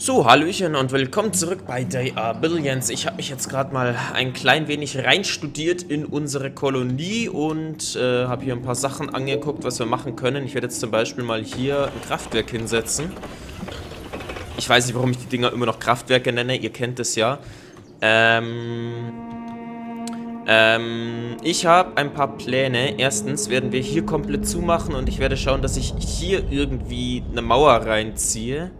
So, hallöchen und willkommen zurück bei They Are Billions. Ich habe mich jetzt gerade mal ein klein wenig reinstudiert in unsere Kolonie und habe hier ein paar Sachen angeguckt, was wir machen können. Ich werde jetzt zum Beispiel mal hier ein Kraftwerk hinsetzen. Ich weiß nicht, warum ich die Dinger immer noch Kraftwerke nenne, ihr kennt es ja. Ich habe ein paar Pläne. Erstens werden wir hier komplett zumachen und ich werde schauen, dass ich hier irgendwie eine Mauer reinziehe.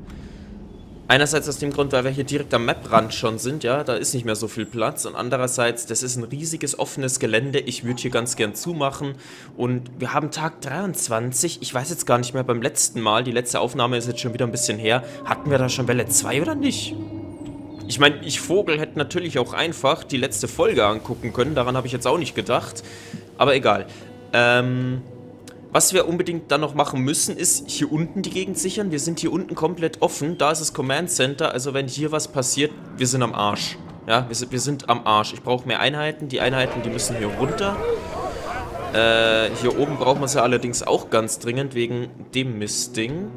Einerseits aus dem Grund, weil wir hier direkt am Maprand schon sind, ja, da ist nicht mehr so viel Platz. Und andererseits, das ist ein riesiges, offenes Gelände, ich würde hier ganz gern zumachen. Und wir haben Tag 23, ich weiß jetzt gar nicht mehr, beim letzten Mal, die letzte Aufnahme ist jetzt schon wieder ein bisschen her, hatten wir da schon Welle 2 oder nicht? Ich meine, ich Vogel hätte natürlich auch einfach die letzte Folge angucken können, daran habe ich jetzt auch nicht gedacht. Aber egal. Was wir unbedingt dann noch machen müssen, ist hier unten die Gegend sichern. Wir sind hier unten komplett offen. Da ist das Command Center. Also wenn hier was passiert, wir sind am Arsch. Ja, wir sind am Arsch. Ich brauche mehr Einheiten. Die Einheiten, die müssen hier runter. Hier oben brauchen wir sie allerdings auch ganz dringend wegen dem Mistding.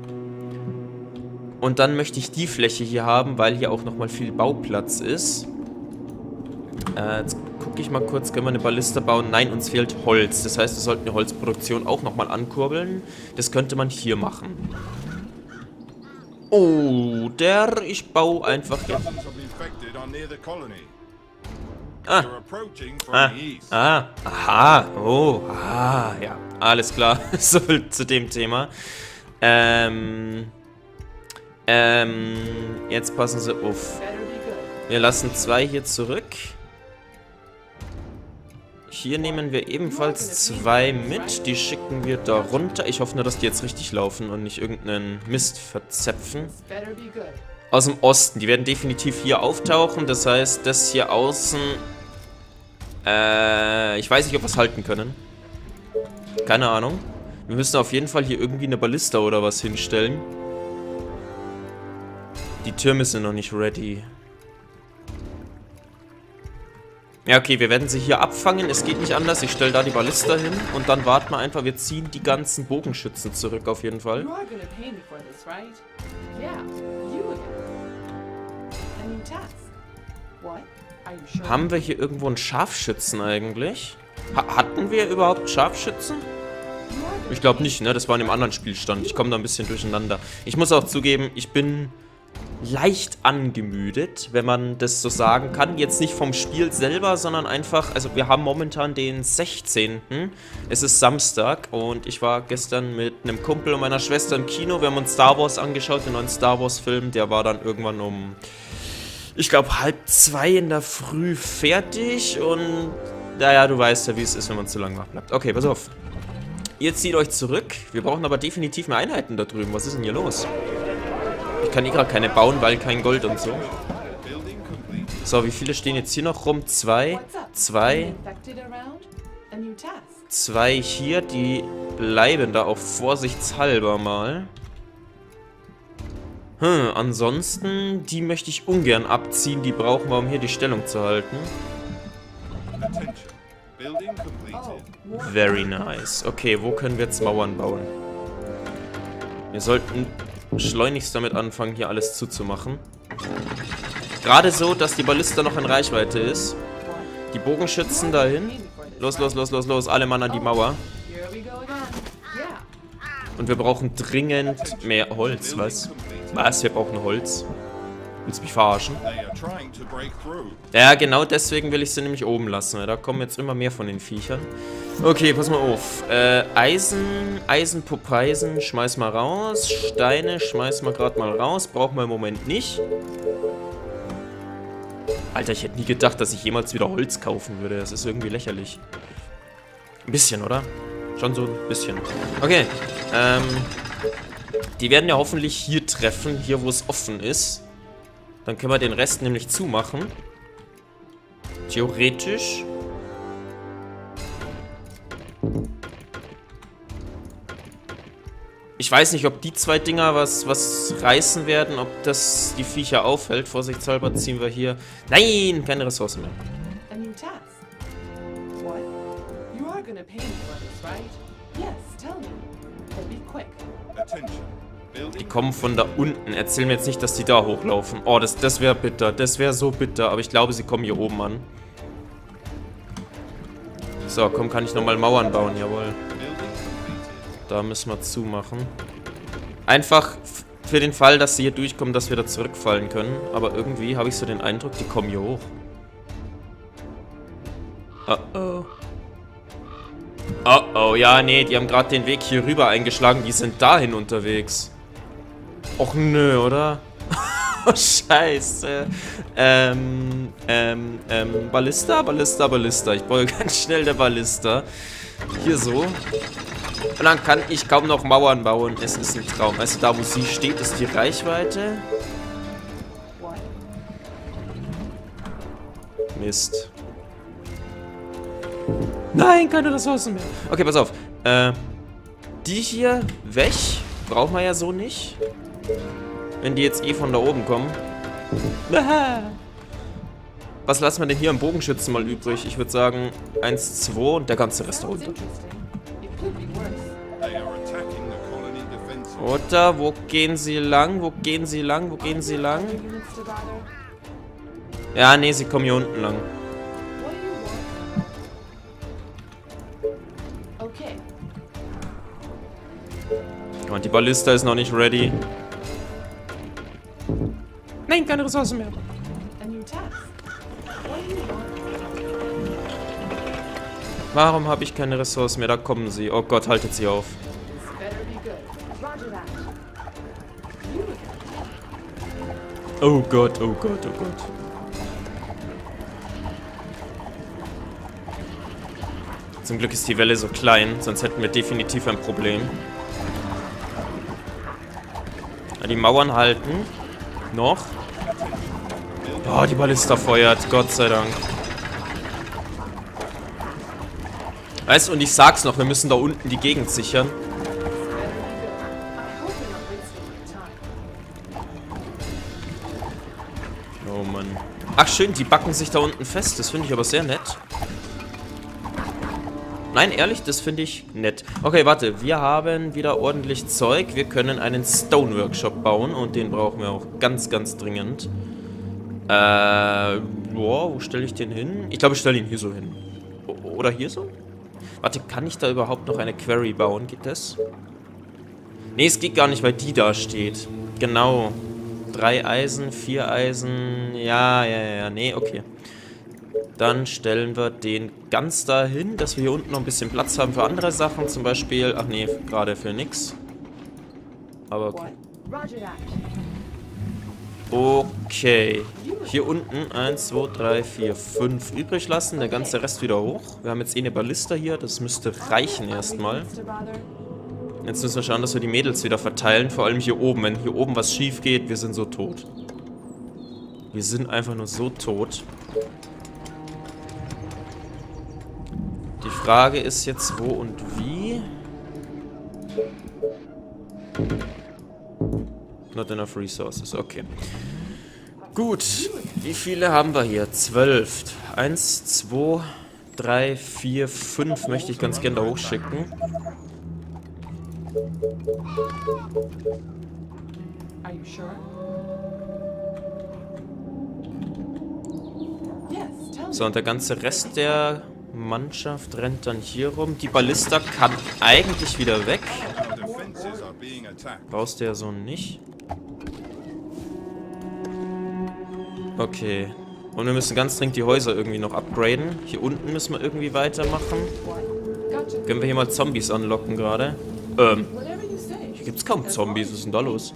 Und dann möchte ich die Fläche hier haben, weil hier auch nochmal viel Bauplatz ist. Jetzt gucke ich mal kurz, können wir eine Balliste bauen? Nein, uns fehlt Holz. Das heißt, wir sollten die Holzproduktion auch nochmal ankurbeln. Das könnte man hier machen. Oh, ich baue einfach hier. Ja, alles klar. So viel zu dem Thema. Jetzt passen sie auf. Wir lassen zwei hier zurück. Hier nehmen wir ebenfalls zwei mit. Die schicken wir da runter. Ich hoffe nur, dass die jetzt richtig laufen und nicht irgendeinen Mist verzapfen. Aus dem Osten. Die werden definitiv hier auftauchen. Das heißt, das hier außen... ich weiß nicht, ob wir es halten können. Keine Ahnung. Wir müssen auf jeden Fall hier irgendwie eine Ballista oder was hinstellen. Die Türme sind noch nicht ready. Ja, okay, wir werden sie hier abfangen. Es geht nicht anders. Ich stelle da die Ballista hin und dann warten wir einfach. Wir ziehen die ganzen Bogenschützen zurück auf jeden Fall. Haben wir hier irgendwo einen Scharfschützen eigentlich? Hatten wir überhaupt Scharfschützen? Ich glaube nicht, ne? Das war in einem anderen Spielstand. Ich komme da ein bisschen durcheinander. Ich muss auch zugeben, ich bin... leicht angemüdet, wenn man das so sagen kann. Jetzt nicht vom Spiel selber, sondern einfach, also wir haben momentan den 16. Es ist Samstag und ich war gestern mit einem Kumpel und meiner Schwester im Kino. Wir haben uns Star Wars angeschaut, den neuen Star Wars Film. Der war dann irgendwann um, ich glaube, 1:30 in der Früh fertig und naja, du weißt ja, wie es ist, wenn man zu lange wach bleibt. Okay, pass auf. Ihr zieht euch zurück. Wir brauchen aber definitiv mehr Einheiten da drüben. Was ist denn hier los? Ich kann gerade keine bauen, weil kein Gold und so. So, wie viele stehen jetzt hier noch rum? Zwei hier, die bleiben da auch vorsichtshalber mal. Ansonsten, die möchte ich ungern abziehen. Die brauchen wir, um hier die Stellung zu halten. Very nice. Okay, wo können wir jetzt Mauern bauen? Wir sollten... schleunigst damit anfangen, hier alles zuzumachen. Gerade so, dass die Ballista noch in Reichweite ist. Die Bogenschützen dahin. Los, los, los, los, los. Alle Mann an die Mauer. Und wir brauchen dringend mehr Holz, was? Was? Wir brauchen Holz. Willst du mich verarschen? Ja, genau deswegen will ich sie nämlich oben lassen. Da kommen jetzt immer mehr von den Viechern. Okay, pass mal auf. Eisenpopeisen schmeiß mal raus. Steine schmeiß mal gerade mal raus. Brauchen wir im Moment nicht. Alter, ich hätte nie gedacht, dass ich jemals wieder Holz kaufen würde. Das ist irgendwie lächerlich. Ein bisschen, oder? Schon so ein bisschen. Okay, die werden ja hoffentlich hier treffen, hier wo es offen ist. Dann können wir den Rest nämlich zumachen. Theoretisch. Ich weiß nicht, ob die zwei Dinger was reißen werden, ob das die Viecher aufhält. Vorsichtshalber ziehen wir hier... Nein, keine Ressourcen mehr. Die kommen von da unten. Erzähl mir jetzt nicht, dass die da hochlaufen. Oh, das wäre bitter. Das wäre so bitter. Aber ich glaube, sie kommen hier oben an. So, komm, kann ich nochmal Mauern bauen? Jawohl. Da müssen wir zumachen. Einfach für den Fall, dass sie hier durchkommen, dass wir da zurückfallen können. Aber irgendwie habe ich so den Eindruck, die kommen hier hoch. Oh oh. Oh oh, ja, nee, die haben gerade den Weg hier rüber eingeschlagen. Die sind dahin unterwegs. Och nö, oder? Oh, scheiße. Ballista. Ich brauche ganz schnell eine Ballista. Hier so. Und dann kann ich kaum noch Mauern bauen. Es ist ein Traum. Also da, wo sie steht, ist die Reichweite. Mist. Nein, keine Ressourcen mehr. Okay, pass auf. Die hier weg. Brauchen wir ja so nicht. Wenn die jetzt eh von da oben kommen. Was lassen wir denn hier am Bogenschützen mal übrig? Ich würde sagen 1, 2 und der ganze Rest runter. Oder wo gehen sie lang? Wo gehen sie lang? Wo gehen sie lang? Ja, nee, sie kommen hier unten lang. Und die Ballista ist noch nicht ready. Nein, keine Ressourcen mehr. Warum habe ich keine Ressourcen mehr? Da kommen sie. Oh Gott, haltet sie auf. Oh Gott, oh Gott, oh Gott. Zum Glück ist die Welle so klein, sonst hätten wir definitiv ein Problem. Die Mauern halten. Noch. Oh, die Ballista feuert. Gott sei Dank. Weißt du, und ich sag's noch, wir müssen da unten die Gegend sichern. Oh Mann. Ach schön, die backen sich da unten fest. Das finde ich aber sehr nett. Nein, ehrlich, das finde ich nett. Okay, warte, wir haben wieder ordentlich Zeug. Wir können einen Stone-Workshop bauen und den brauchen wir auch ganz, ganz dringend. Wo stelle ich den hin? Ich glaube, ich stelle ihn hier so hin. Oder hier so? Warte, kann ich da überhaupt noch eine Quarry bauen? Geht das? Nee, es geht gar nicht, weil die da steht. Genau. 3 Eisen, 4 Eisen. Ja. Nee, okay. Dann stellen wir den ganz dahin, dass wir hier unten noch ein bisschen Platz haben für andere Sachen. Zum Beispiel, ach nee, gerade für nix. Aber okay. Okay. Hier unten 1, 2, 3, 4, 5 übrig lassen. Der ganze Rest wieder hoch. Wir haben jetzt eh eine Ballista hier. Das müsste reichen erstmal. Jetzt müssen wir schauen, dass wir die Mädels wieder verteilen. Vor allem hier oben. Wenn hier oben was schief geht, wir sind so tot. Wir sind einfach nur so tot. Die Frage ist jetzt, wo und wie? Not enough resources, okay. Gut, wie viele haben wir hier? 12. 1, 2, 3, 4, 5 möchte ich ganz gerne da hochschicken. Are you sure? So, und der ganze Rest der Mannschaft rennt dann hier rum. Die Ballista kann eigentlich wieder weg. Brauchst du ja so nicht. Okay. Und wir müssen ganz dringend die Häuser irgendwie noch upgraden. Hier unten müssen wir irgendwie weitermachen. Können wir hier mal Zombies anlocken gerade? Hier gibt's kaum Zombies. Was ist denn da los?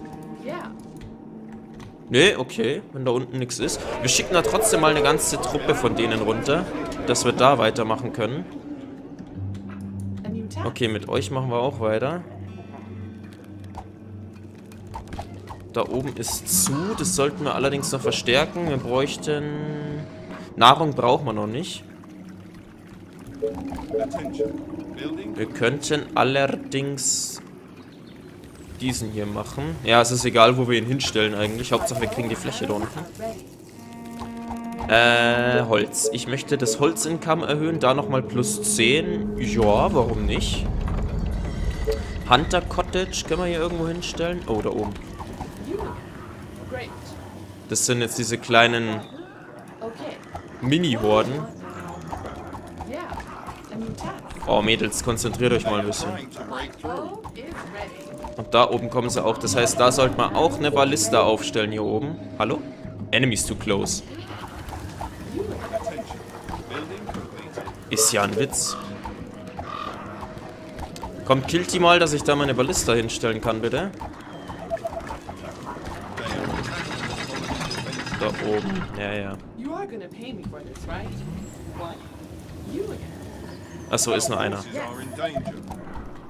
Nee, okay. Wenn da unten nichts ist. Wir schicken da trotzdem mal eine ganze Truppe von denen runter, dass wir da weitermachen können. Okay, mit euch machen wir auch weiter. Da oben ist zu. Das sollten wir allerdings noch verstärken. Wir bräuchten... Nahrung brauchen wir noch nicht. Wir könnten allerdings diesen hier machen. Ja, es ist egal, wo wir ihn hinstellen eigentlich. Hauptsache, wir kriegen die Fläche da unten. Holz. Ich möchte das Holz-Income erhöhen. Da nochmal +10. Ja, warum nicht? Hunter Cottage können wir hier irgendwo hinstellen. Oh, da oben. Das sind jetzt diese kleinen Mini-Horden. Oh, Mädels, konzentriert euch mal ein bisschen. Und da oben kommen sie auch. Das heißt, da sollte man auch eine Ballista aufstellen hier oben. Hallo? Enemies too close. Ist ja ein Witz. Kommt, killt die mal, dass ich da meine Ballista hinstellen kann, bitte. Da oben. Ja, ja. Achso, ist nur einer.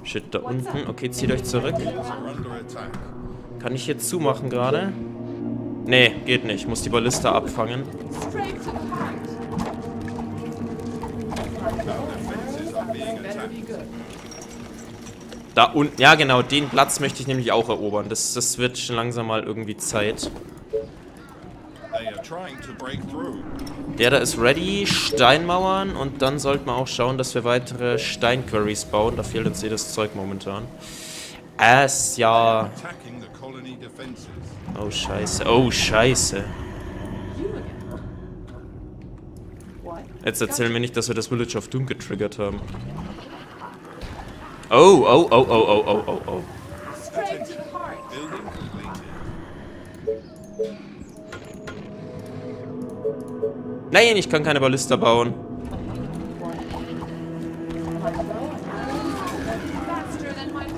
Shit, da unten. Okay, zieht euch zurück. Kann ich jetzt zumachen gerade? Nee, geht nicht. Muss die Ballista abfangen. Da unten. Ja, genau. Den Platz möchte ich nämlich auch erobern. Das wird schon langsam mal irgendwie Zeit. Der da ist ready. Steinmauern. Und dann sollten wir auch schauen, dass wir weitere Steinquarries bauen. Da fehlt uns jedes Zeug momentan. Ja. Oh, scheiße. Oh, scheiße. Jetzt erzähl mir nicht, dass wir das Village of Doom getriggert haben. Oh, oh, oh, oh, oh, oh, oh, oh. Nein, ich kann keine Ballista bauen.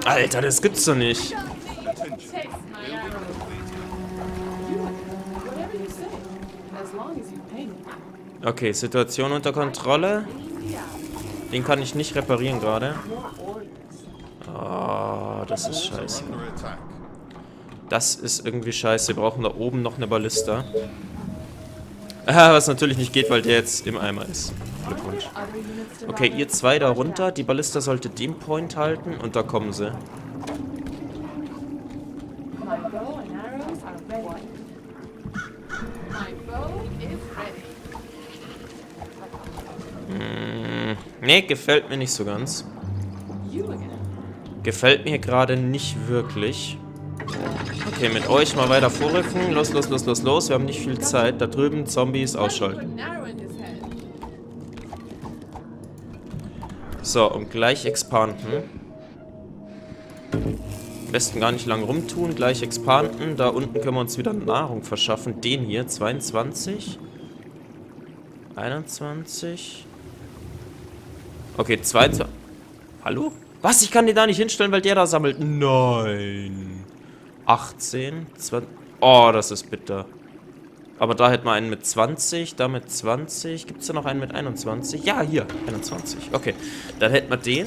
Alter, das gibt's doch nicht. Okay, Situation unter Kontrolle. Den kann ich nicht reparieren gerade. Oh, das ist scheiße. Das ist irgendwie scheiße. Wir brauchen da oben noch eine Ballista. Ah, was natürlich nicht geht, weil der jetzt im Eimer ist. Glückwunsch. Okay, ihr zwei da runter. Die Ballista sollte den Point halten und da kommen sie. Nee, gefällt mir nicht so ganz. Gefällt mir gerade nicht wirklich. Okay, mit euch mal weiter vorrücken. Los, los, los, los, los. Wir haben nicht viel Zeit. Da drüben Zombies ausschalten. So, und gleich expanden. Am besten gar nicht lang rumtun. Gleich expanden. Da unten können wir uns wieder Nahrung verschaffen. Den hier, 22. 21. Okay, 22. Hallo? Was? Ich kann den da nicht hinstellen, weil der da sammelt. Nein. 18, 20. Oh, das ist bitter. Aber da hätten wir einen mit 20, da mit 20. Gibt es da noch einen mit 21? Ja, hier. 21. Okay. Dann hätten wir den.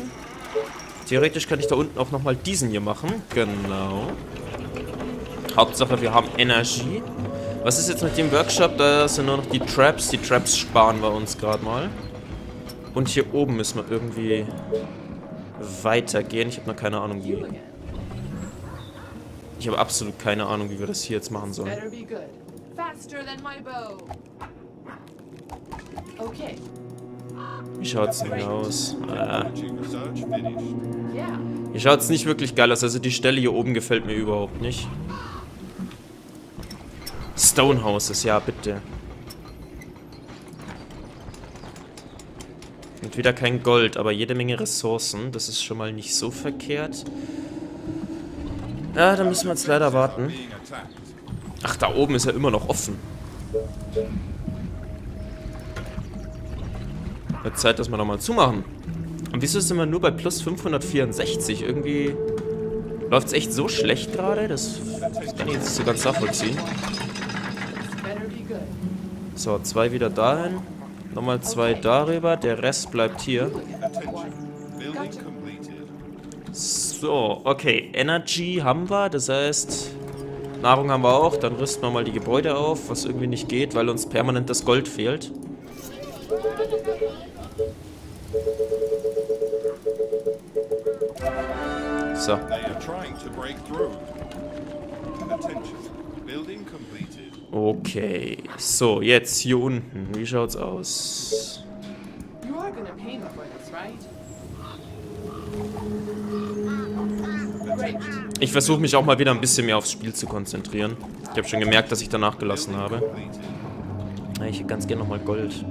Theoretisch kann ich da unten auch nochmal diesen hier machen. Genau. Hauptsache, wir haben Energie. Was ist jetzt mit dem Workshop? Da sind nur noch die Traps. Die Traps sparen wir uns gerade mal. Und hier oben müssen wir irgendwie weitergehen. Ich habe noch keine Ahnung, wie. Ich habe absolut keine Ahnung, wie wir das hier jetzt machen sollen. Wie schaut es denn aus? Hier schaut es nicht wirklich geil aus. Also die Stelle hier oben gefällt mir überhaupt nicht. Stonehouses, ja, bitte. Und wieder kein Gold, aber jede Menge Ressourcen. Das ist schon mal nicht so verkehrt. Ja, da müssen wir jetzt leider warten. Ach, da oben ist ja immer noch offen. Wird Zeit, dass wir nochmal zumachen. Und wieso sind wir nur bei plus 564? Irgendwie läuft es echt so schlecht gerade. Das kann ich jetzt nicht so ganz nachvollziehen. So, 2 wieder dahin. Nochmal 2 darüber, der Rest bleibt hier. So, okay, Energy haben wir, das heißt, Nahrung haben wir auch. Dann rüsten wir mal die Gebäude auf, was irgendwie nicht geht, weil uns permanent das Gold fehlt. So. Okay, so, jetzt hier unten. Wie schaut's aus? Ich versuche mich auch mal wieder ein bisschen mehr aufs Spiel zu konzentrieren. Ich habe schon gemerkt, dass ich danach gelassen habe. Ich hätte ganz gerne nochmal Gold.